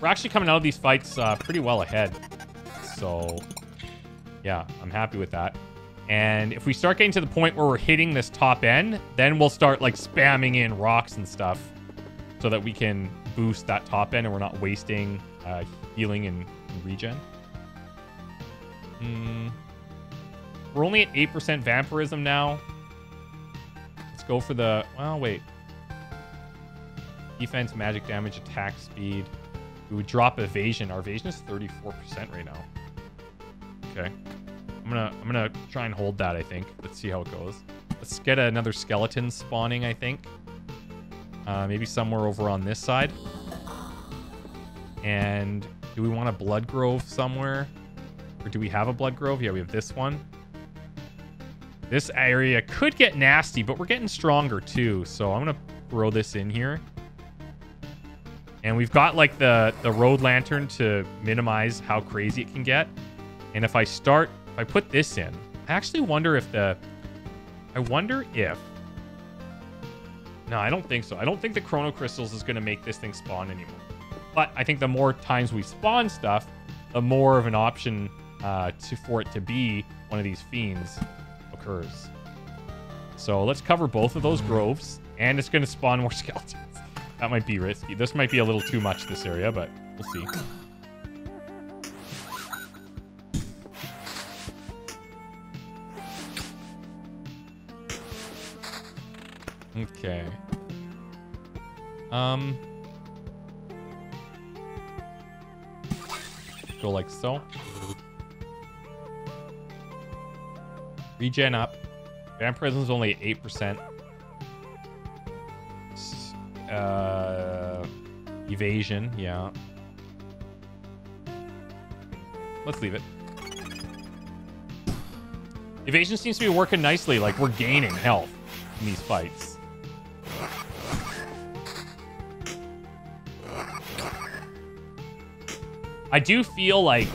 We're actually coming out of these fights pretty well ahead. So, yeah, I'm happy with that. And if we start getting to the point where we're hitting this top end, then we'll start, like, spamming in rocks and stuff so that we can boost that top end and we're not wasting healing and regen. We're only at 8% vampirism now. Let's go for the... Well, wait. Defense, magic damage, attack speed. We would drop evasion. Our evasion is 34% right now. Okay. I'm gonna try and hold that, I think. Let's see how it goes. Let's get another skeleton spawning, I think. Maybe somewhere over on this side. And do we want a blood grove somewhere? Or do we have a blood grove? Yeah, we have this one. This area could get nasty, but we're getting stronger too. So I'm gonna throw this in here. And we've got like the road lantern to minimize how crazy it can get. And if I start... If I put this in, I actually wonder if the... I wonder if... No, I don't think so. I don't think the Chrono Crystals is going to make this thing spawn anymore. But I think the more times we spawn stuff, the more of an option for it to be one of these fiends occurs. So let's cover both of those groves. And it's going to spawn more skeletons. That might be risky. This might be a little too much, this area, but we'll see. Okay. Go like so. Regen up. Vampirism's only at 8%. Evasion, yeah. Let's leave it. Evasion seems to be working nicely. Like, we're gaining health in these fights. I do feel like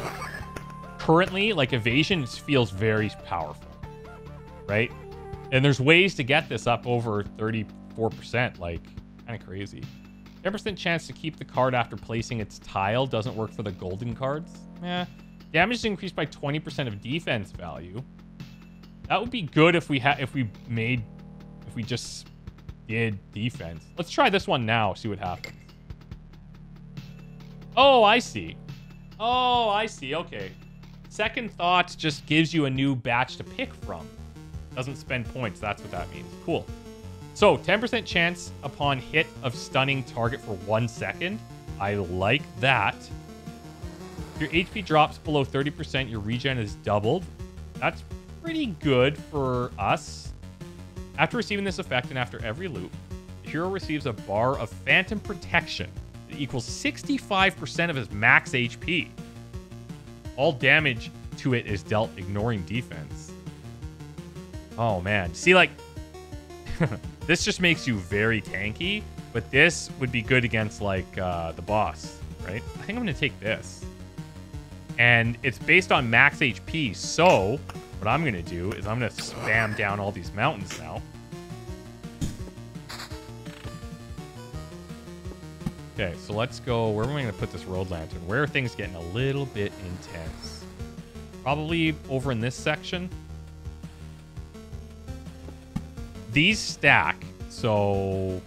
currently, like, evasion feels very powerful, right? And there's ways to get this up over 34%, like, kind of crazy. 10% chance to keep the card after placing its tile doesn't work for the golden cards. Yeah. Damage is increased by 20% of defense value. That would be good if we had, if we just did defense. Let's try this one now, see what happens. Oh, I see. Oh, I see. Okay. Second thought just gives you a new batch to pick from. Doesn't spend points. That's what that means. Cool. So 10% chance upon hit of stunning target for 1 second. I like that. If your HP drops below 30%, your regen is doubled. That's pretty good for us. After receiving this effect and after every loop, the hero receives a bar of phantom protection. It equals 65% of his max HP. All damage to it is dealt ignoring defense. Oh, man. See, like, this just makes you very tanky, but this would be good against, like, the boss, right? I think I'm going to take this. And it's based on max HP, so what I'm going to do is I'm going to spam down all these mountains now. Okay, so let's go... Where am I going to put this road lantern? Where are things getting a little bit intense? Probably over in this section. These stack, so...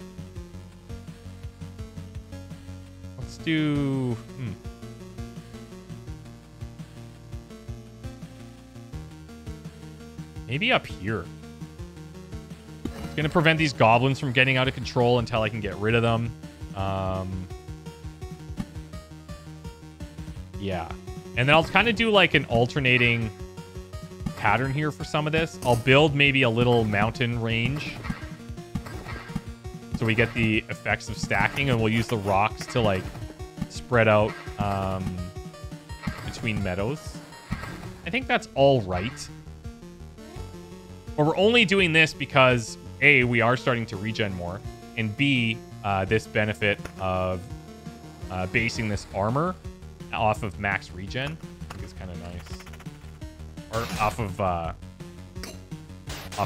Let's do... Maybe up here. It's going to prevent these goblins from getting out of control until I can get rid of them. Yeah. And then I'll kind of do like an alternating pattern here for some of this. I'll build maybe a little mountain range. So we get the effects of stacking, and we'll use the rocks to like spread out between meadows. I think that's all right. But we're only doing this because A, we are starting to regen more, and B, this benefit of basing this armor off of max regen, I think, is kind of nice. Or off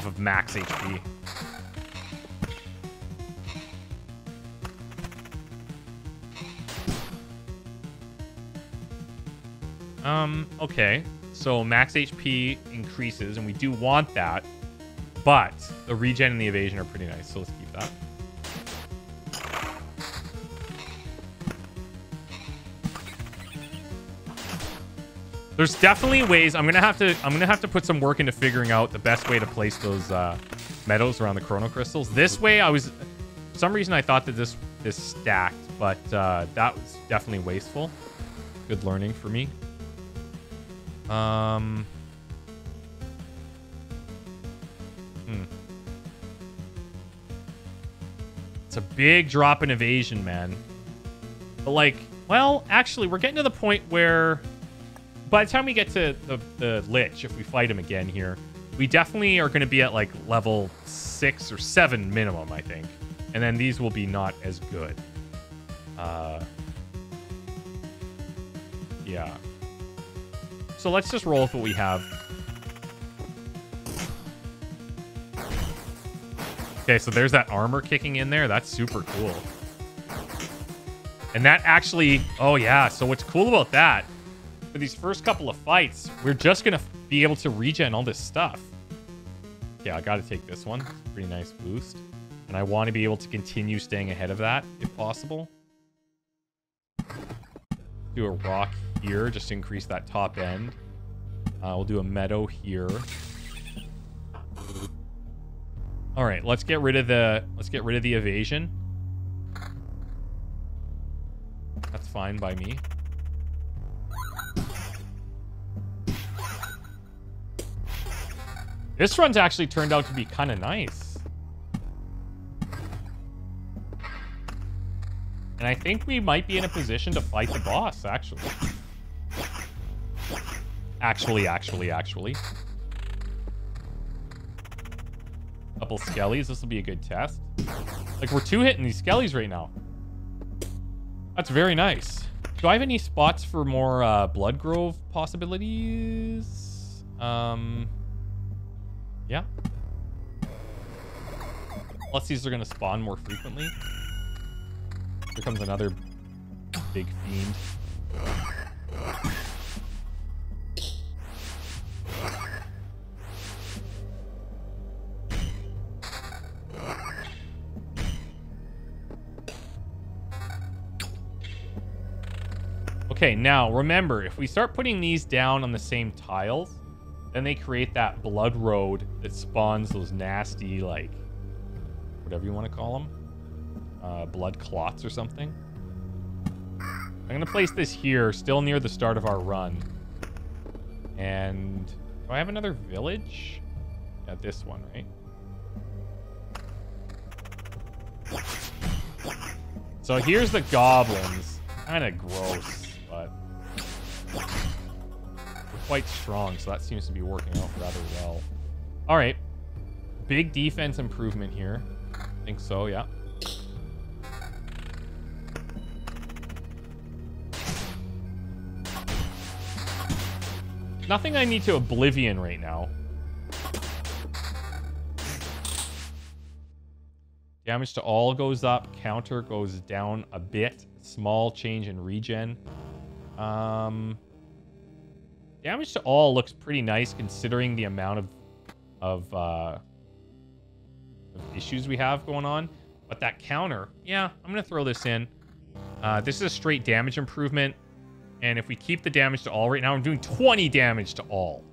of max HP. Okay. So max HP increases, and we do want that. But the regen and the evasion are pretty nice, so let's keep that. There's definitely ways. I'm gonna have to put some work into figuring out the best way to place those meadows around the Chrono Crystals. This way, for some reason I thought that this stacked, but that was definitely wasteful. Good learning for me. It's a big drop in evasion, man. But well, actually, we're getting to the point where, by the time we get to the Lich, if we fight him again here, we definitely are going to be at like level 6 or 7 minimum, I think. And then these will be not as good. Yeah. So let's just roll with what we have. Okay, so there's that armor kicking in there. That's super cool. And that actually... Oh, yeah. So what's cool about that... For these first couple of fights, we're just going to be able to regen all this stuff. Yeah, I got to take this one. It's a pretty nice boost. And I want to be able to continue staying ahead of that, if possible. Do a rock here, just to increase that top end. We'll do a meadow here. All right, let's get rid of the evasion. That's fine by me. This run's actually turned out to be kind of nice. And I think we might be in a position to fight the boss, actually. Actually. Couple skellies. This will be a good test. Like, we're 2-hitting these skellies right now. That's very nice. Do I have any spots for more Blood Grove possibilities? Yeah. Plus, these are going to spawn more frequently. Here comes another big fiend. Okay, now remember, if we start putting these down on the same tiles, then they create that blood road that spawns those nasty, like, whatever you want to call them. Blood clots or something. I'm going to place this here, still near the start of our run. And do I have another village? Yeah, this one, right? So here's the goblins. Kind of gross, but... quite strong, so that seems to be working out rather well. All right, big defense improvement here. I think so, yeah. Nothing I need to oblivion right now. Damage to all goes up, counter goes down a bit. Small change in regen. Damage to all looks pretty nice considering the amount of issues we have going on. But that counter, yeah, I'm going to throw this in. This is a straight damage improvement. And if we keep the damage to all right now, I'm doing 20 damage to all.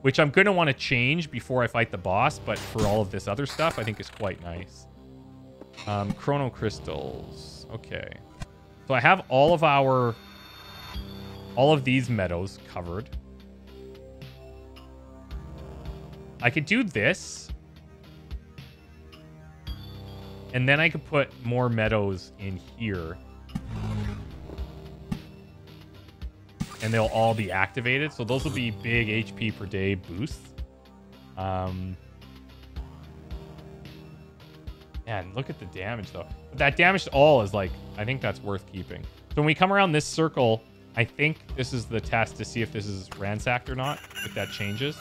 Which I'm going to want to change before I fight the boss. But for all of this other stuff, I think is quite nice. Chrono Crystals. Okay. So I have all of these meadows covered. I could do this. And then I could put more meadows in here. And they'll all be activated. So those will be big HP per day boosts. Man, look at the damage, though. But that damage to all is, like, I think that's worth keeping. So when we come around this circle, I think this is the test to see if this is ransacked or not, if that changes.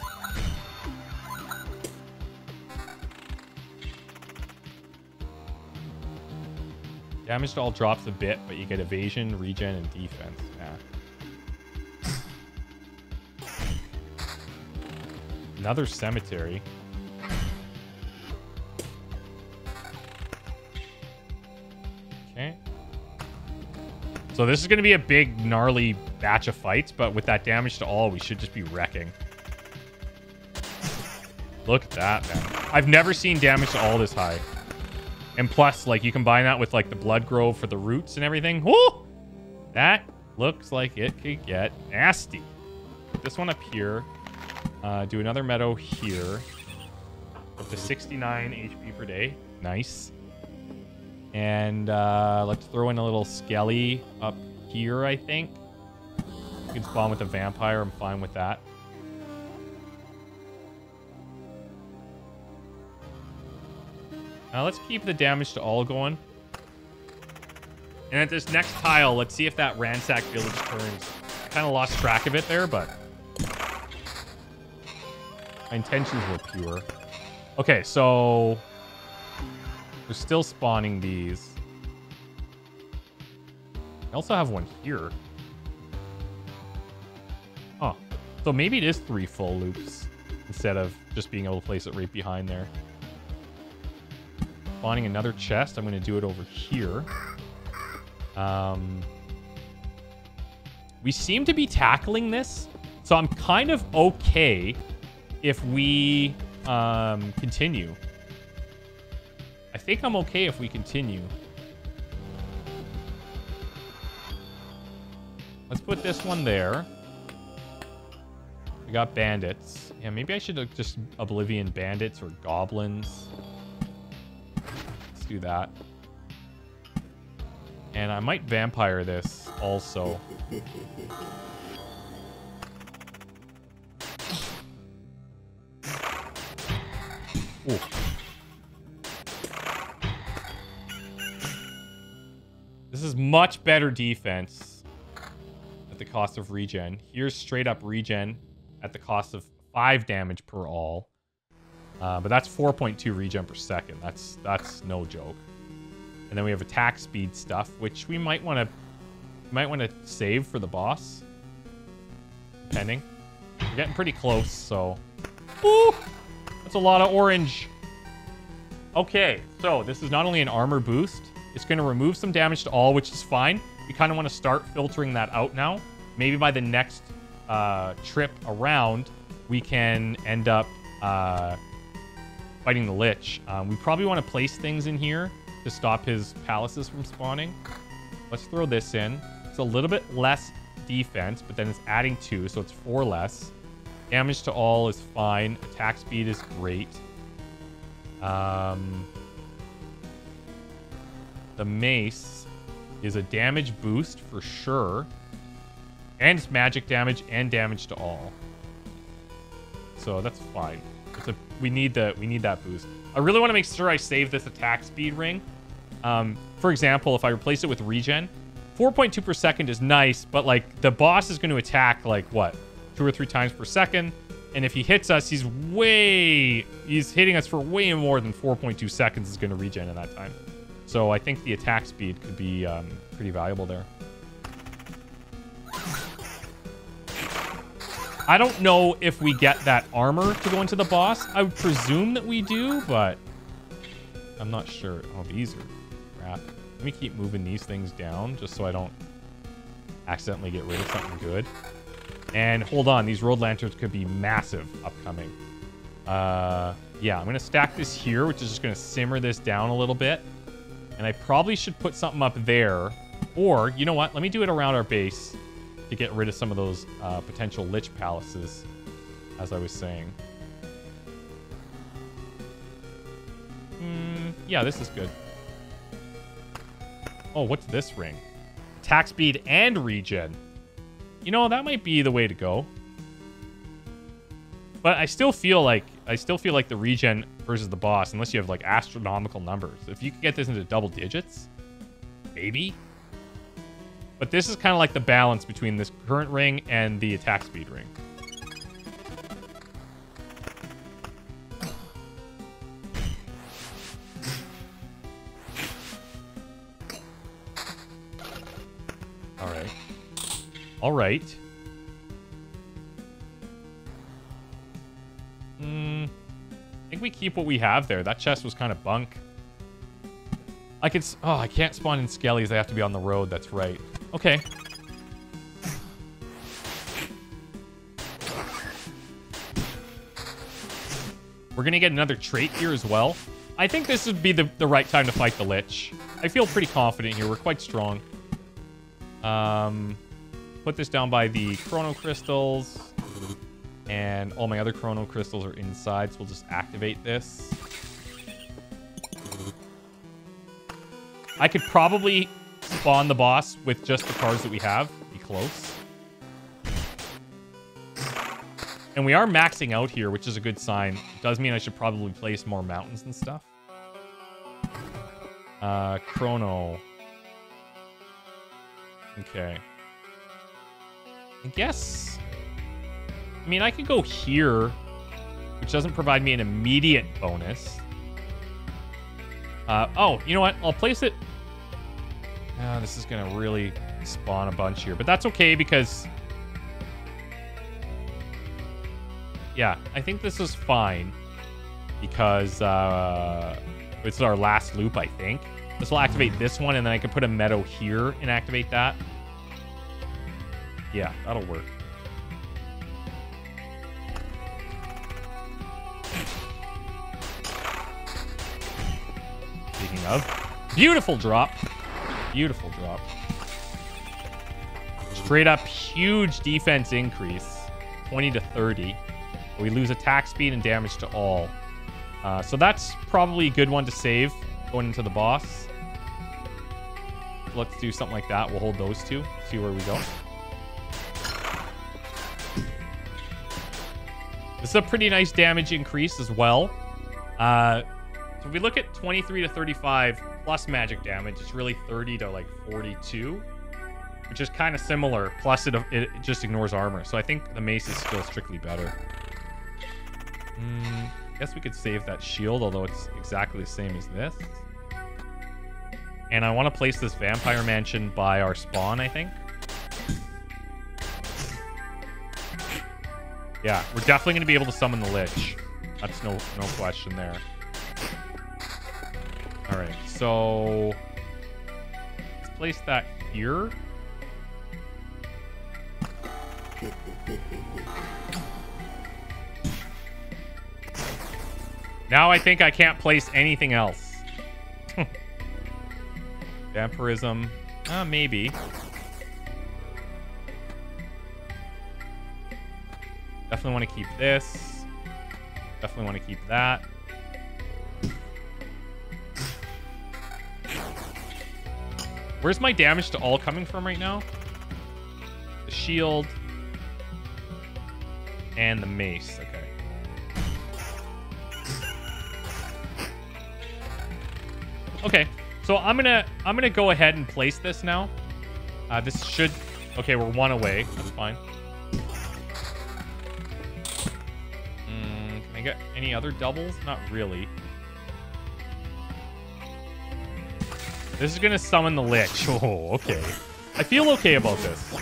Damage to all drops a bit, but you get evasion, regen, and defense. Yeah. Another cemetery. Okay. So this is going to be a big, gnarly batch of fights, but with that damage to all, we should just be wrecking. Look at that, man. I've never seen damage to all this high. And plus, like, you combine that with, like, the blood grove for the roots and everything. Woo! That looks like it could get nasty. This one up here. Do another meadow here. Up to 69 HP per day. Nice. And let's throw in a little skelly up here, I think. You can spawn with a vampire. I'm fine with that. Now let's keep the damage to all going. And at this next tile, let's see if that ransack village turns. Kind of lost track of it there, but my intentions were pure. Okay, so we're still spawning these. I also have one here. Huh. So maybe it is 3 full loops instead of just being able to place it right behind there. Spawning another chest. I'm going to do it over here. We seem to be tackling this, so I'm kind of okay if we continue. I think I'm okay if we continue. Let's put this one there. We got bandits. Yeah, maybe I should just oblivion bandits or goblins. Do that. And I might vampire this also. Ooh. This is much better defense at the cost of regen. Here's straight up regen at the cost of 5 damage per all. But that's 4.2 regen per second. That's no joke. And then we have attack speed stuff, which we might want to save for the boss, depending. We're getting pretty close, so. Ooh, that's a lot of orange. Okay, so this is not only an armor boost; it's going to remove some damage to all, which is fine. We kind of want to start filtering that out now. Maybe by the next trip around, we can end up. Fighting the Lich. We probably want to place things in here to stop his palaces from spawning. Let's throw this in. It's a little bit less defense, but then it's adding 2, so it's 4 less. Damage to all is fine. Attack speed is great. The mace is a damage boost for sure. And it's magic damage and damage to all. So that's fine. We need that boost. I really want to make sure I save this attack speed ring. For example, if I replace it with regen, 4.2 per second is nice, but like the boss is going to attack like what, 2 or 3 times per second, and if he hits us, he's hitting us for way more than 4.2 seconds is going to regen in that time. So I think the attack speed could be pretty valuable there. I don't know if we get that armor to go into the boss. I would presume that we do, but I'm not sure. Oh, these are crap. Let me keep moving these things down just so I don't accidentally get rid of something good. And hold on, these road lanterns could be massive upcoming. Yeah, I'm going to stack this here, which is just going to simmer this down a little bit. And I probably should put something up there. Or, you know what? Let me do it around our base. To get rid of some of those potential Lich Palaces, as I was saying. Yeah, this is good. Oh, what's this ring? Attack speed and regen. You know, that might be the way to go. But I still feel like the regen versus the boss, unless you have like astronomical numbers. If you could get this into double digits, maybe. But this is kind of like the balance between this current ring and the attack speed ring. All right. All right. I think we keep what we have there. That chest was kind of bunk. I could... Oh, I can't spawn in skellies. They have to be on the road. That's right. Okay. We're going to get another trait here as well. I think this would be the right time to fight the Lich. I feel pretty confident here. We're quite strong. Put this down by the Chrono Crystals. And all my other Chrono Crystals are inside, so we'll just activate this. I could probably spawn the boss with just the cards that we have. Be close. And we are maxing out here, which is a good sign. It does mean I should probably place more mountains and stuff. Chrono. Okay. I guess... I mean, I could go here, which doesn't provide me an immediate bonus. Oh, you know what? I'll place it... this is going to really spawn a bunch here. But that's okay because... Yeah, I think this is fine. Because it's our last loop, I think. This will activate this one, and then I can put a meadow here and activate that. Yeah, that'll work. Speaking of, beautiful drop. Beautiful drop. Straight up huge defense increase, 20 to 30. We lose attack speed and damage to all. So that's probably a good one to save going into the boss. Let's do something like that. We'll hold those two, see where we go. This is a pretty nice damage increase as well. So if we look at 23 to 35 plus magic damage, it's really 30 to like 42, which is kind of similar. Plus it just ignores armor. So I think the mace is still strictly better. I guess we could save that shield, although it's exactly the same as this. And I want to place this vampire mansion by our spawn, I think. Yeah, we're definitely going to be able to summon the Lich. That's no question there. All right, so let's place that here. Now I think I can't place anything else. Vampirism. Maybe. Definitely want to keep this. Definitely want to keep that. Where's my damage to all coming from right now? The shield. And the mace. Okay. Okay, so I'm gonna go ahead and place this now. This should... Okay, we're one away. That's fine. Can I get any other doubles? Not really. This is gonna summon the Lich. Oh, okay. I feel okay about this.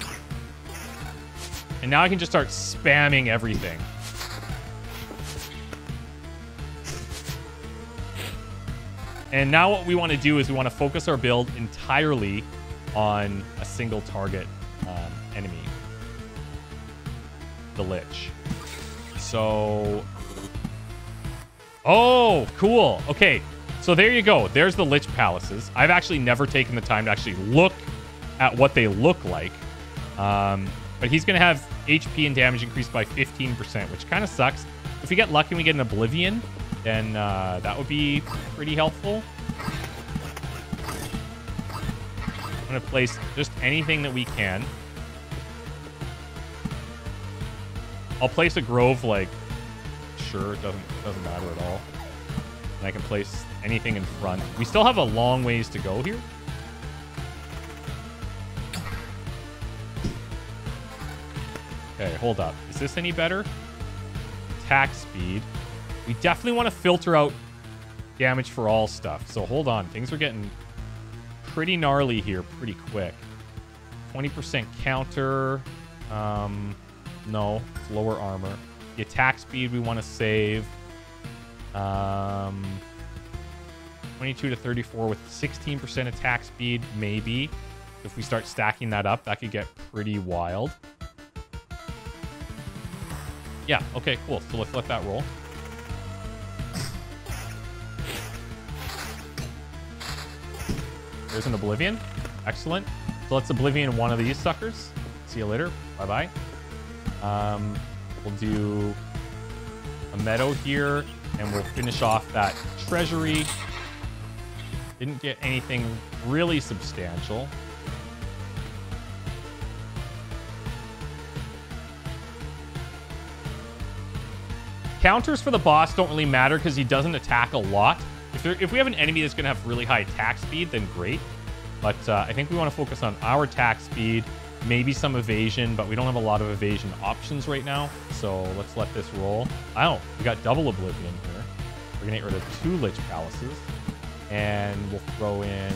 And now I can just start spamming everything. And now what we want to do is we want to focus our build entirely on a single target enemy, the Lich. So, oh, cool. Okay, so there you go. There's the Lich Palaces. I've actually never taken the time to actually look at what they look like. But he's going to have HP and damage increased by 15%, which kind of sucks. If we get lucky and we get an Oblivion, then that would be pretty helpful. I'm going to place just anything that we can. I'll place a grove, like, sure, it doesn't matter at all. And I can place anything in front. We still have a long ways to go here. Okay, hold up. Is this any better? Attack speed. We definitely want to filter out damage for all stuff. So hold on. Things are getting pretty gnarly here pretty quick. 20% counter. No. It's lower armor. The attack speed we want to save. 22 to 34 with 16% attack speed, maybe. If we start stacking that up, that could get pretty wild. Yeah, okay, cool. So let's let that roll. There's an Oblivion. Excellent. So let's Oblivion one of these suckers. See you later. Bye-bye. We'll do a Meadow here, and we'll finish off that Treasury. Didn't get anything really substantial. Counters for the boss don't really matter because he doesn't attack a lot. If we have an enemy that's going to have really high attack speed, then great. But I think we want to focus on our attack speed, maybe some evasion, but we don't have a lot of evasion options right now. So let's let this roll. Oh, we got double Oblivion here. We're going to get rid of two Lich Palaces. And we'll throw in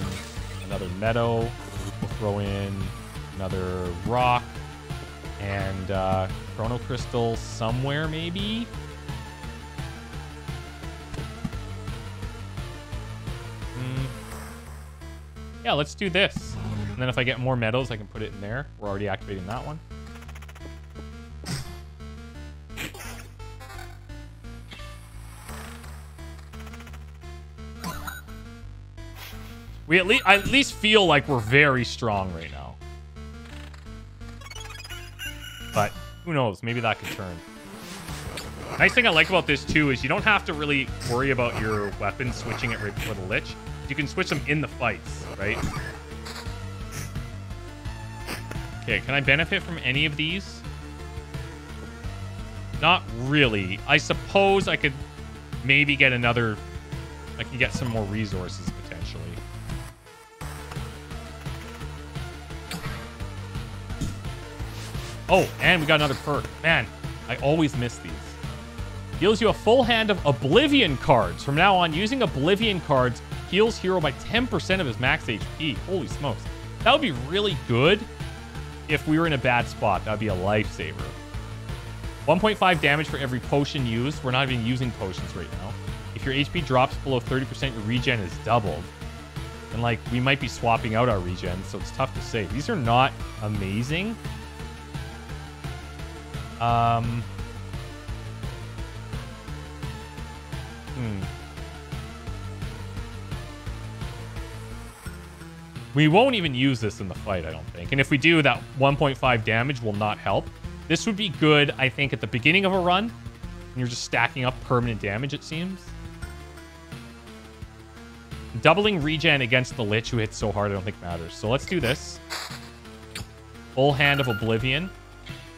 another Meadow. We'll throw in another Rock. And Chrono Crystal somewhere, maybe? Yeah, let's do this. And then if I get more medals, I can put it in there. We're already activating that one. We at least feel like we're very strong right now. But who knows? Maybe that could turn. Nice thing I like about this too is you don't have to really worry about your weapon switching it right before the Lich. You can switch them in the fights, right? Okay, can I benefit from any of these? Not really. I suppose I could maybe get another... I could get some more resources, potentially. Oh, and we got another perk. Man, I always miss these. Deals you a full hand of Oblivion cards. From now on, using Oblivion cards... heals hero by 10% of his max HP. Holy smokes. That would be really good if we were in a bad spot. That would be a lifesaver. 1.5 damage for every potion used. We're not even using potions right now. If your HP drops below 30%, your regen is doubled. And, like, we might be swapping out our regen, so it's tough to say. These are not amazing. We won't even use this in the fight, I don't think. And if we do, that 1.5 damage will not help. This would be good, I think, at the beginning of a run. And you're just stacking up permanent damage, it seems. Doubling regen against the Lich, who hits so hard, I don't think matters. So let's do this. Full hand of Oblivion.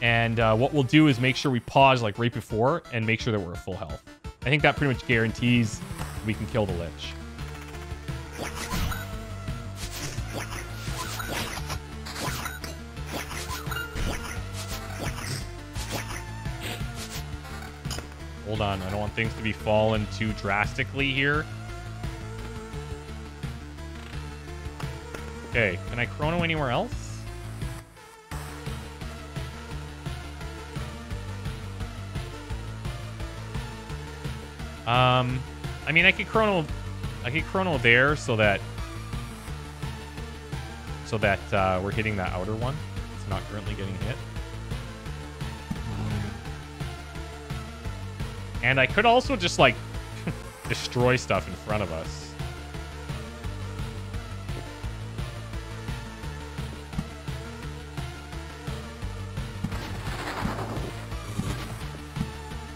And what we'll do is make sure we pause like right before and make sure that we're at full health. I think that pretty much guarantees we can kill the Lich. Hold on, I don't want things to be falling too drastically here. Okay, can I chrono anywhere else? I mean, I could chrono there so that we're hitting that outer one. It's not currently getting hit. And I could also just, like, destroy stuff in front of us.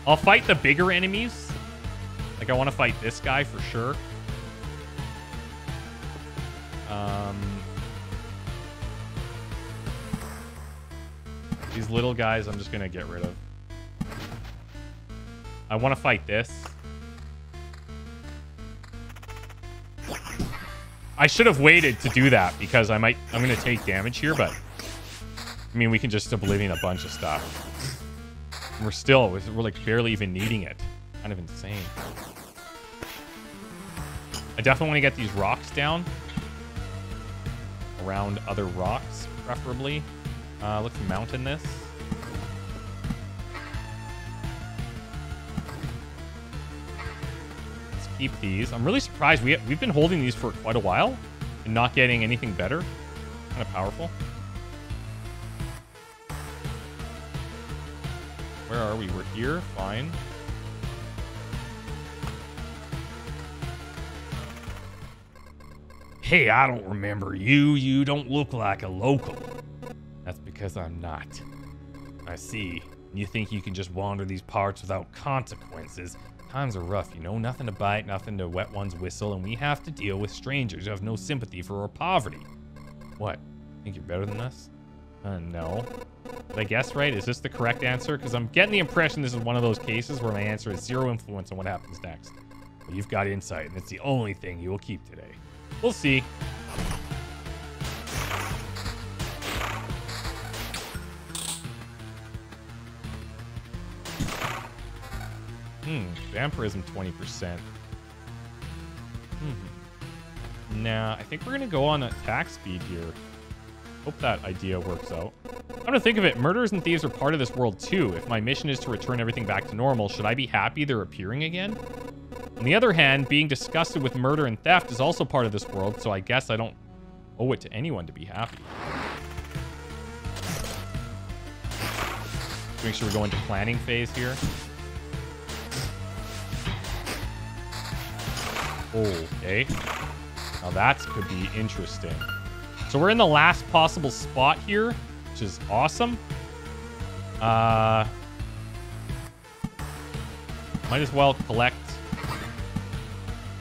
I'll fight the bigger enemies. Like, I want to fight this guy for sure. These little guys I'm just going to get rid of. I want to fight this. I should have waited to do that because I'm going to take damage here, but I mean, we can just Oblivion a bunch of stuff. And we're like barely even needing it. Kind of insane. I definitely want to get these rocks down. Around other rocks, preferably. Let's mountain this. keep these. I'm really surprised. We've been holding these for quite a while and not getting anything better. Kind of powerful. Where are we? We're here. Fine. Hey, I don't remember you. You don't look like a local. That's because I'm not. I see. You think you can just wander these parts without consequences? Times are rough, you know. Nothing to bite, nothing to wet one's whistle, and we have to deal with strangers who have no sympathy for our poverty. What? Think you're better than us? No. Did I guess right? Is this the correct answer? Because I'm getting the impression this is one of those cases where my answer is zero influence on what happens next. But you've got insight, and it's the only thing you will keep today. We'll see. Vampirism 20%. Nah, I think we're going to go on attack speed here. Hope that idea works out. Come to think of it, murderers and thieves are part of this world too. If my mission is to return everything back to normal, should I be happy they're appearing again? On the other hand, being disgusted with murder and theft is also part of this world, so I guess I don't owe it to anyone to be happy. Make sure we go into planning phase here. Okay. Now that could be interesting. So we're in the last possible spot here, which is awesome. Might as well collect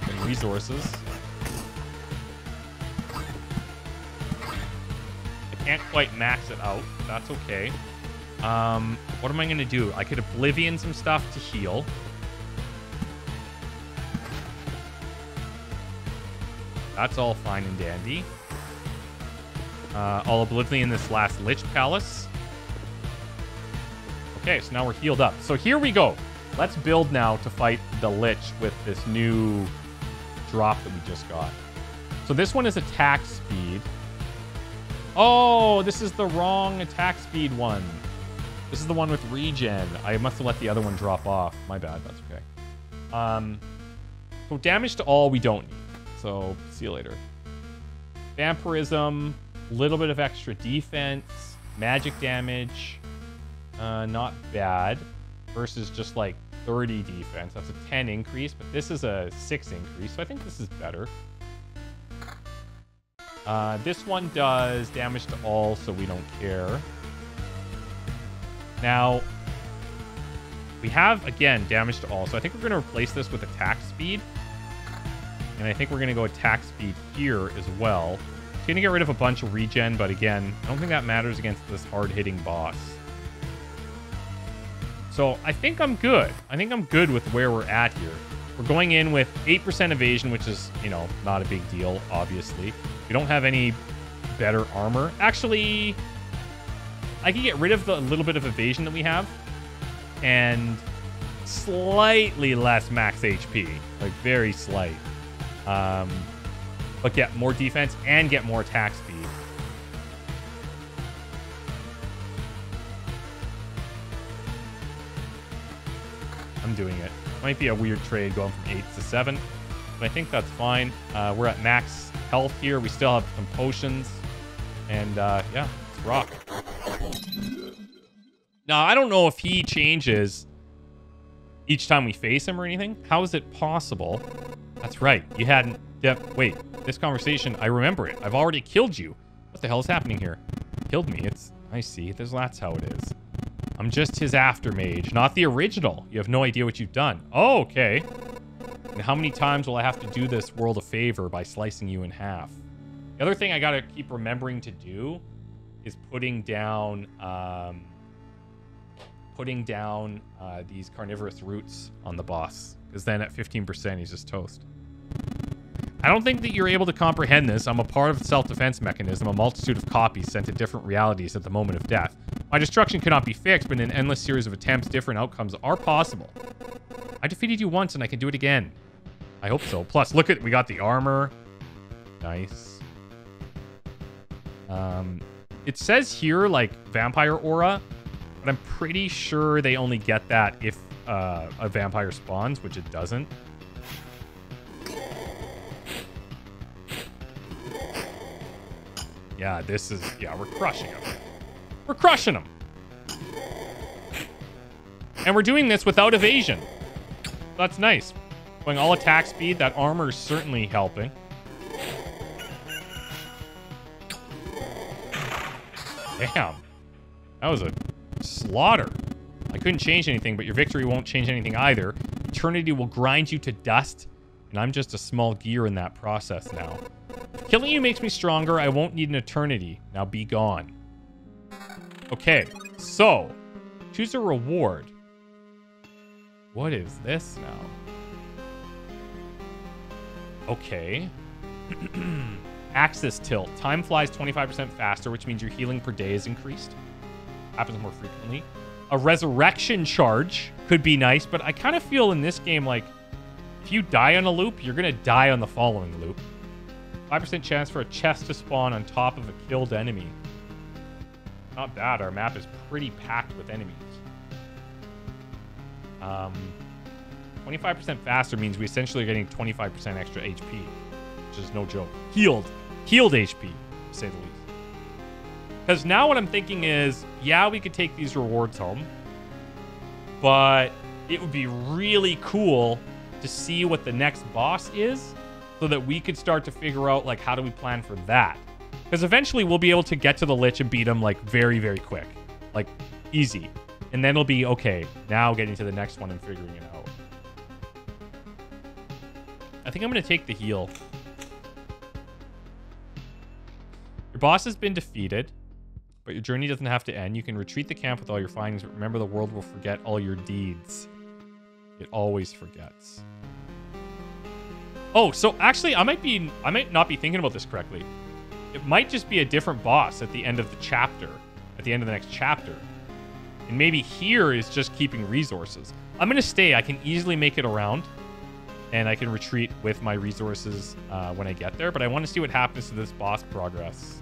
some resources. I can't quite max it out. That's okay. What am I going to do? I could oblivion some stuff to heal. That's all fine and dandy. I'll oblivion in this last Lich Palace. Okay, so now we're healed up. So here we go. Let's build now to fight the Lich with this new drop that we just got. So this one is attack speed. Oh, this is the wrong attack speed one. This is the one with regen. I must have let the other one drop off. My bad, that's okay. So damage to all we don't need. So, see you later. Vampirism, a little bit of extra defense, magic damage, not bad, versus just like 30 defense. That's a 10 increase, but this is a 6 increase, so I think this is better. This one does damage to all, so we don't care. Now, we have, again, damage to all, so I think we're going to replace this with attack speed. And I think we're going to go attack speed here as well. It's going to get rid of a bunch of regen, but again, I don't think that matters against this hard-hitting boss. So I think I'm good. I think I'm good with where we're at here. We're going in with 8% evasion, which is, you know, not a big deal, obviously. We don't have any better armor. Actually, I can get rid of the little bit of evasion that we have. And slightly less max HP. Like, very slight. But get more defense and get more attack speed. I'm doing it. Might be a weird trade going from 8 to 7. But I think that's fine. We're at max health here. We still have some potions. And, yeah, let's rock. Now, I don't know if he changes each time we face him or anything. How is it possible? That's right. You hadn't... Wait. This conversation, I remember it. I've already killed you. What the hell is happening here? Killed me. It's... I see. That's how it is. I'm just his aftermage, not the original. You have no idea what you've done. Oh, okay. And how many times will I have to do this world a favor by slicing you in half? The other thing I gotta keep remembering to do is putting down these carnivorous roots on the boss. Because then at 15%, he's just toast. I don't think that you're able to comprehend this. I'm a part of the self-defense mechanism, a multitude of copies sent to different realities at the moment of death. My destruction cannot be fixed, but in an endless series of attempts, different outcomes are possible. I defeated you once, and I can do it again. I hope so. Plus, look at... We got the armor. Nice. It says here, like, vampire aura, but I'm pretty sure they only get that if... a vampire spawns, which it doesn't. Yeah, this is... Yeah, we're crushing them. We're crushing them. And we're doing this without evasion. That's nice. Going all attack speed. That armor is certainly helping. Damn. That was a slaughter. I couldn't change anything, but your victory won't change anything either. Eternity will grind you to dust, and I'm just a small gear in that process now. Killing you makes me stronger. I won't need an eternity. Now be gone. Okay, so choose a reward. What is this now? Okay. Axis tilt. Time flies 25% faster, which means your healing per day is increased. Happens more frequently. A resurrection charge could be nice, but I kind of feel in this game like if you die on a loop, you're going to die on the following loop. 5% chance for a chest to spawn on top of a killed enemy. Not bad. Our map is pretty packed with enemies. 25% faster means we essentially are getting 25% extra HP, which is no joke. Healed HP, to say the least. Because now what I'm thinking is, yeah, we could take these rewards home, but it would be really cool to see what the next boss is, so that we could start to figure out, like, how do we plan for that? Because eventually we'll be able to get to the Lich and beat him, like, very, very quick. Like, easy. And then it'll be, okay, now getting to the next one and figuring it out. I think I'm going to take the heal. Your boss has been defeated, but your journey doesn't have to end. You can retreat the camp with all your findings, but remember the world will forget all your deeds. It always forgets. Oh, so actually, I might not be thinking about this correctly. It might just be a different boss at the end of the chapter, at the end of the next chapter. And maybe here is just keeping resources. I'm going to stay. I can easily make it around, and I can retreat with my resources when I get there. But I want to see what happens to this boss progress.